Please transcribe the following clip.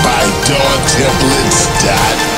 by DoorTiblets.com.